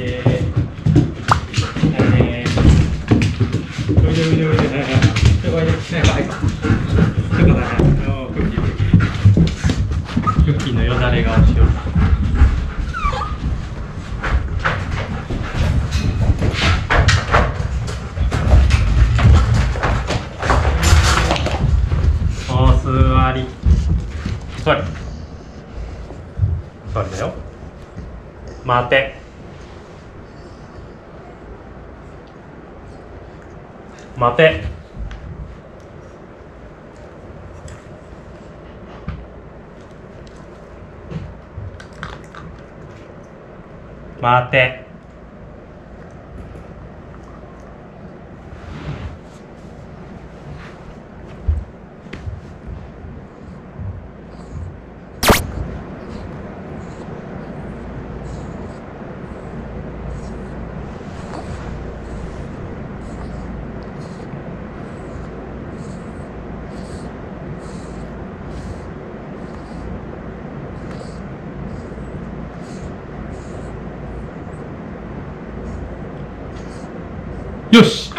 でクッキーのよだれがおしよう。座りだよ。待て待て待てよし。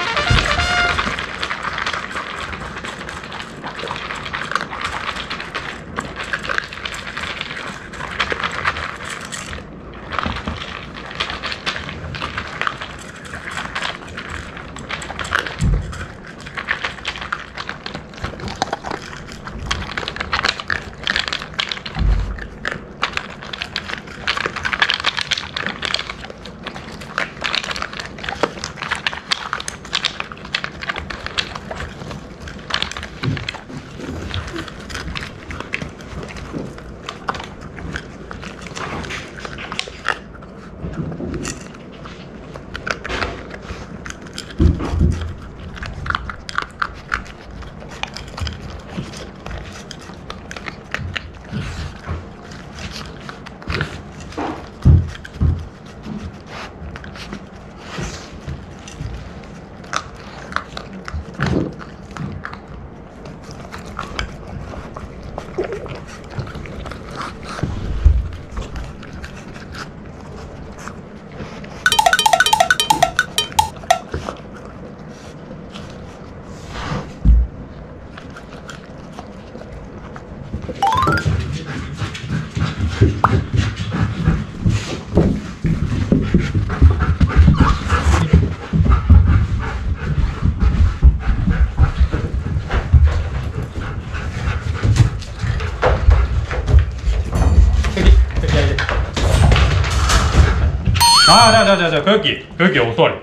じゃあ空気遅い。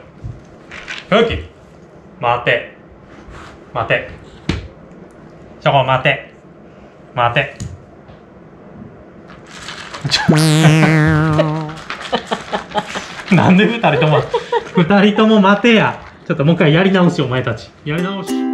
空気待てそこ待てなんで2人とも待てや。ちょっともう一回やり直し。お前たちやり直し。